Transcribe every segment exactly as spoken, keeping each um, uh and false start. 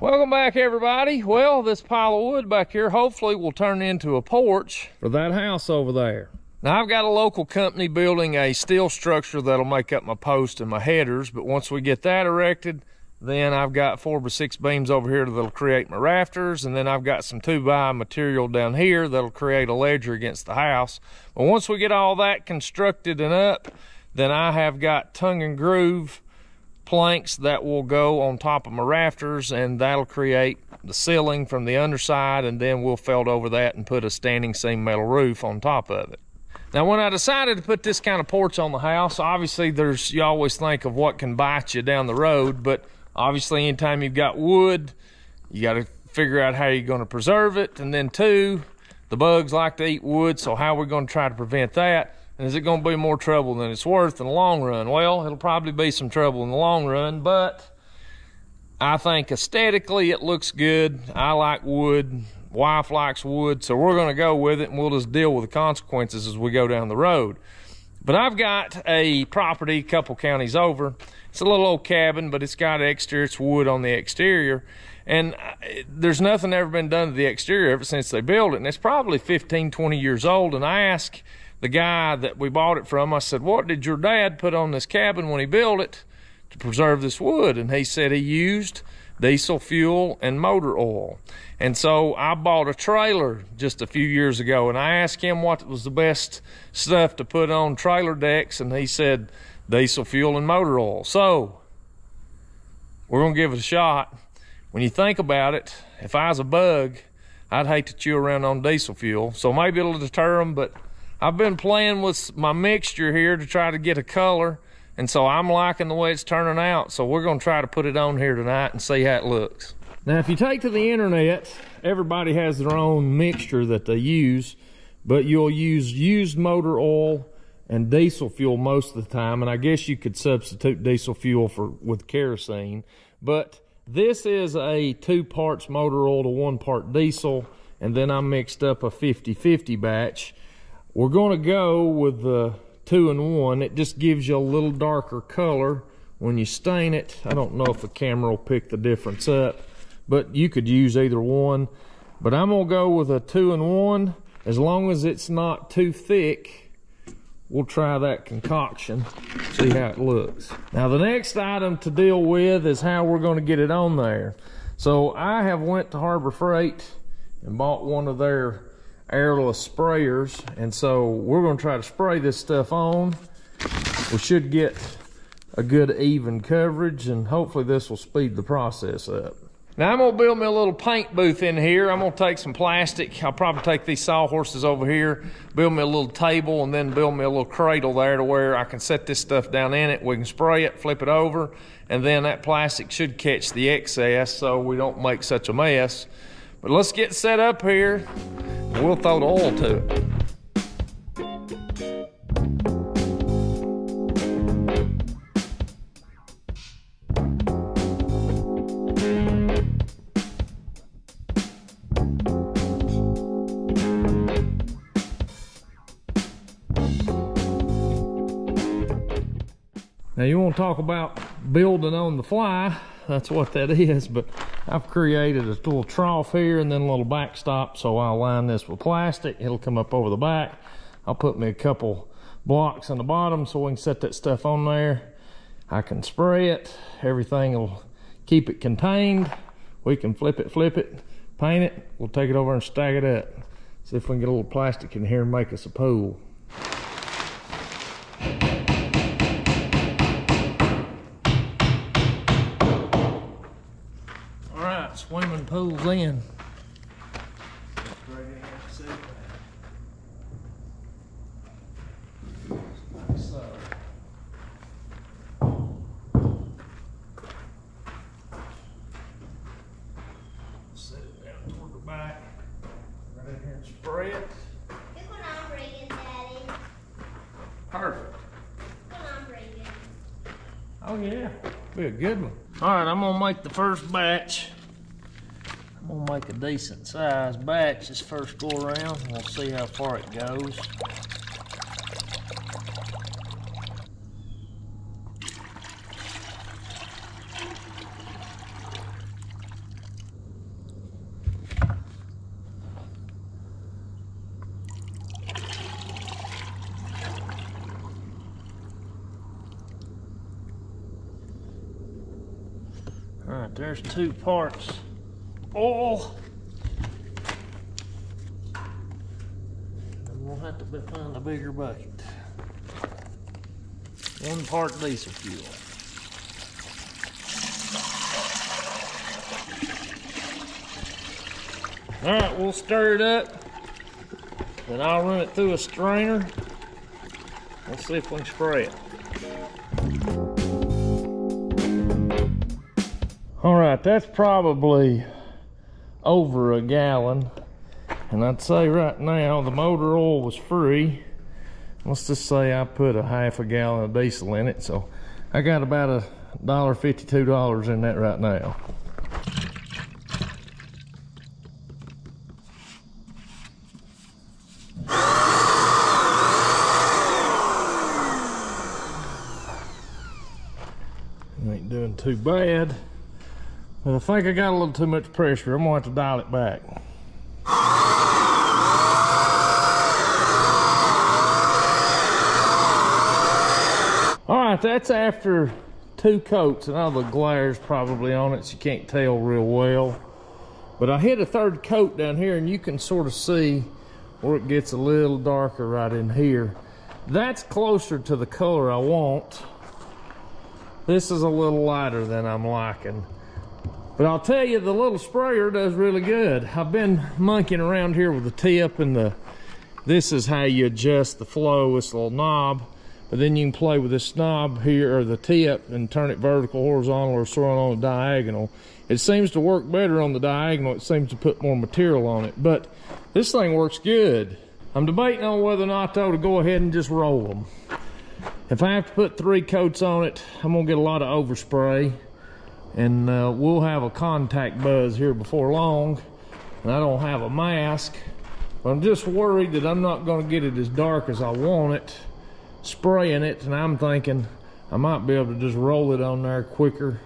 Welcome back, everybody. Well, this pile of wood back here hopefully will turn into a porch for that house over there. Now, I've got a local company building a steel structure that'll make up my post and my headers, but once we get that erected, then I've got four by six beams over here that'll create my rafters, and then I've got some two by material down here that'll create a ledger against the house. But once we get all that constructed and up, then I have got tongue and groove planks that will go on top of my rafters, and that'll create the ceiling from the underside, and then we'll felt over that and put a standing seam metal roof on top of it. Now, when I decided to put this kind of porch on the house, obviously there's, you always think of what can bite you down the road, but obviously anytime you've got wood, you got to figure out how you're going to preserve it, and then two, the bugs like to eat wood, so how are we going to try to prevent that? And is it going to be more trouble than it's worth in the long run? Well, it'll probably be some trouble in the long run, but I think aesthetically it looks good. I like wood. Wife likes wood. So we're going to go with it, and we'll just deal with the consequences as we go down the road. But I've got a property a couple counties over. It's a little old cabin, but it's got exterior. It's wood on the exterior. And there's nothing ever been done to the exterior ever since they built it. And it's probably fifteen, twenty years old. And I asked the guy that we bought it from, I said, what did your dad put on this cabin when he built it to preserve this wood? And he said he used diesel fuel and motor oil. And so I bought a trailer just a few years ago, and I asked him what was the best stuff to put on trailer decks, and he said diesel fuel and motor oil. So we're gonna give it a shot. When you think about it, if I was a bug, I'd hate to chew around on diesel fuel. So maybe it'll deter them, but I've been playing with my mixture here to try to get a color, and so I'm liking the way it's turning out, so we're going to try to put it on here tonight and see how it looks. Now, if you take to the internet, everybody has their own mixture that they use, but you'll use used motor oil and diesel fuel most of the time, and I guess you could substitute diesel fuel for with kerosene, but this is a two parts motor oil to one part diesel, and then I mixed up a fifty fifty batch. We're gonna go with the two and one. It just gives you a little darker color when you stain it. I don't know if the camera will pick the difference up, but you could use either one. But I'm gonna go with a two and one. As long as it's not too thick, we'll try that concoction, see how it looks. Now, the next item to deal with is how we're gonna get it on there. So I have went to Harbor Freight and bought one of their airless sprayers, and so we're going to try to spray this stuff on. We should get a good even coverage, and hopefully this will speed the process up. Now, I'm going to build me a little paint booth in here. I'm going to take some plastic. I'll probably take these sawhorses over here, build me a little table, and then build me a little cradle there to where I can set this stuff down in it. We can spray it, flip it over, and then that plastic should catch the excess so we don't make such a mess. But let's get set up here. We'll throw the oil to it. Now, you want to talk about building on the fly, that's what that is, but I've created a little trough here and then a little backstop, so I'll line this with plastic. It'll come up over the back. I'll put me a couple blocks in the bottom so we can set that stuff on there. I can spray it. Everything will keep it contained. We can flip it, flip it, paint it. We'll take it over and stack it up. See if we can get a little plastic in here and make us a pool. Swimming pools in. Like so. Set it down toward the back. Right in here and spray it. Look what I'm bringing, Daddy. Perfect. Look what I'm bringing. Oh yeah, be a good one. All right, I'm gonna make the first batch. We'll make a decent size batch this first go around, and we'll see how far it goes. All right, there's two parts oil. And we'll have to find a bigger bucket. One part diesel fuel. All right, we'll stir it up. Then I'll run it through a strainer. Let's see if we can spray it. All right, that's probably over a gallon. And I'd say right now, the motor oil was free. Let's just say I put a half a gallon of diesel in it. So I got about a dollar fifty-two dollars in that right now. Ain't doing too bad, but I think I got a little too much pressure. I'm gonna have to dial it back. All right, that's after two coats, and all the glare's probably on it, so you can't tell real well. But I hit a third coat down here, and you can sort of see where it gets a little darker right in here. That's closer to the color I want. This is a little lighter than I'm liking. But I'll tell you, the little sprayer does really good. I've been monkeying around here with the tip and the, this is how you adjust the flow, this little knob. But then you can play with this knob here, or the tip, and turn it vertical, horizontal, or sort of on a diagonal. It seems to work better on the diagonal. It seems to put more material on it. But this thing works good. I'm debating on whether or not though to go ahead and just roll them. If I have to put three coats on it, I'm gonna get a lot of overspray, and uh, we'll have a contact buzz here before long. And I don't have a mask, but I'm just worried that I'm not gonna get it as dark as I want it, spraying it, and I'm thinking I might be able to just roll it on there quicker.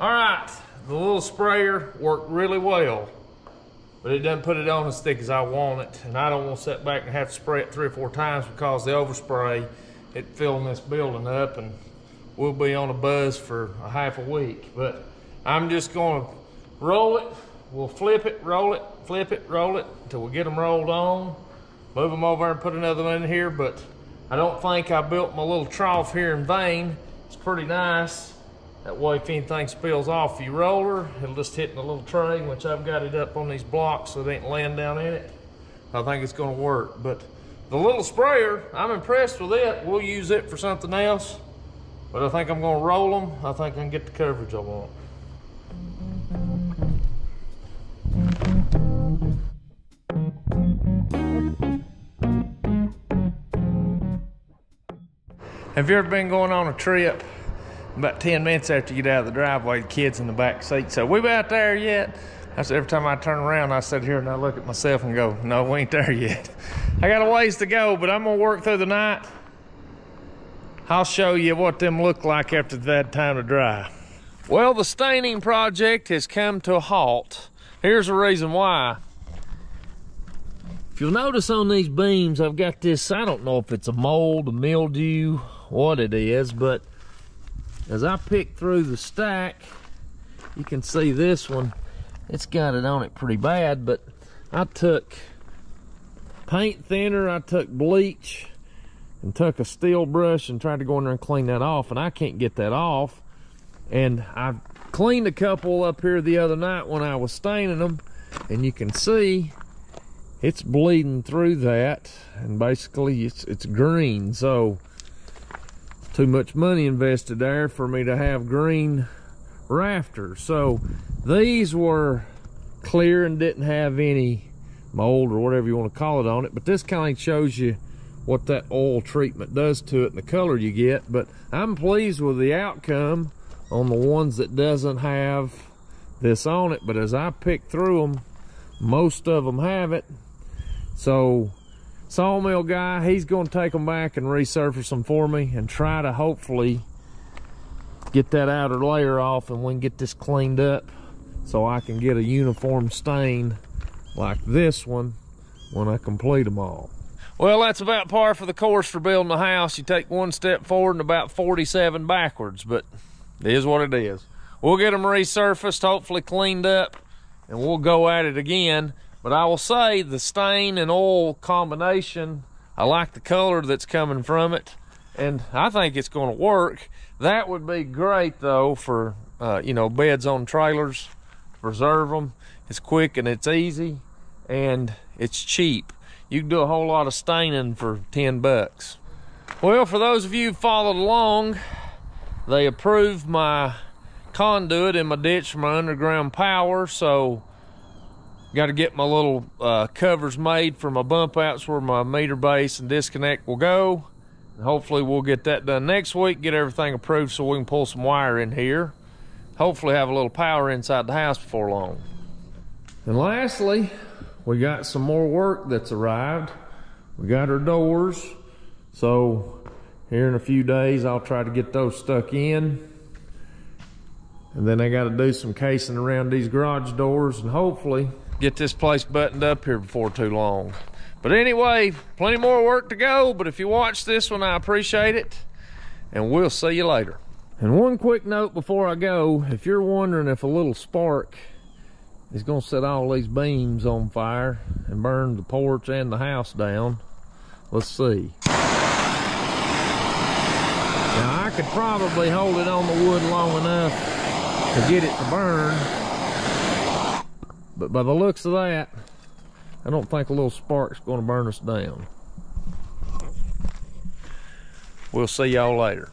Alright, the little sprayer worked really well, but it doesn't put it on as thick as I want it, and I don't want to sit back and have to spray it three or four times because the overspray, it filling this building up, and we'll be on a buzz for a half a week. But I'm just going to roll it, we'll flip it, roll it, flip it, roll it, until we get them rolled on, move them over and put another one in here. But I don't think I built my little trough here in vain. It's pretty nice. That way, if anything spills off your roller, it'll just hit in the little tray, which I've got it up on these blocks so it ain't laying down in it. I think it's gonna work. But the little sprayer, I'm impressed with it. We'll use it for something else, but I think I'm gonna roll them. I think I can get the coverage I want. Have you ever been going on a trip? About ten minutes after you get out of the driveway, the kid's in the back seat. So, we about there yet? I said, every time I turn around, I sit here and I look at myself and go, no, we ain't there yet. I got a ways to go, but I'm gonna work through the night. I'll show you what them look like after that time to dry. Well, the staining project has come to a halt. Here's the reason why. If you'll notice on these beams, I've got this, I don't know if it's a mold, a mildew, what it is, but as I pick through the stack, you can see this one, it's got it on it pretty bad, but I took paint thinner, I took bleach, and took a steel brush and tried to go in there and clean that off, and I can't get that off. And I cleaned a couple up here the other night when I was staining them, and you can see it's bleeding through that, and basically it's, it's green. So too much money invested there for me to have green rafters. So these were clear and didn't have any mold or whatever you want to call it on it, but this kind of shows you what that oil treatment does to it and the color you get. But I'm pleased with the outcome on the ones that doesn't have this on it, but as I pick through them, most of them have it. So sawmill guy, he's going to take them back and resurface them for me and try to hopefully get that outer layer off, and we can get this cleaned up so I can get a uniform stain like this one when I complete them all. Well, that's about par for the course for building a house. You take one step forward and about forty-seven backwards, but it is what it is. We'll get them resurfaced, hopefully cleaned up, and we'll go at it again. But I will say the stain and oil combination, I like the color that's coming from it, and I think it's going to work. That would be great, though, for uh, you know, beds on trailers, to preserve them. It's quick and it's easy, and it's cheap. You can do a whole lot of staining for ten bucks. Well, for those of you who followed along, they approved my conduit in my ditch for my underground power, so got to get my little uh, covers made for my bump outs where my meter base and disconnect will go. And hopefully we'll get that done next week, get everything approved so we can pull some wire in here. Hopefully have a little power inside the house before long. And lastly, we got some more work that's arrived. We got our doors. So here in a few days, I'll try to get those stuck in. And then I gotta do some casing around these garage doors and hopefully get this place buttoned up here before too long. But anyway, plenty more work to go, but if you watch this one, I appreciate it. And we'll see you later. And one quick note before I go, if you're wondering if a little spark it's gonna set all these beams on fire and burn the porch and the house down. Let's see. Now I could probably hold it on the wood long enough to get it to burn, but by the looks of that, I don't think a little spark's gonna burn us down. We'll see y'all later.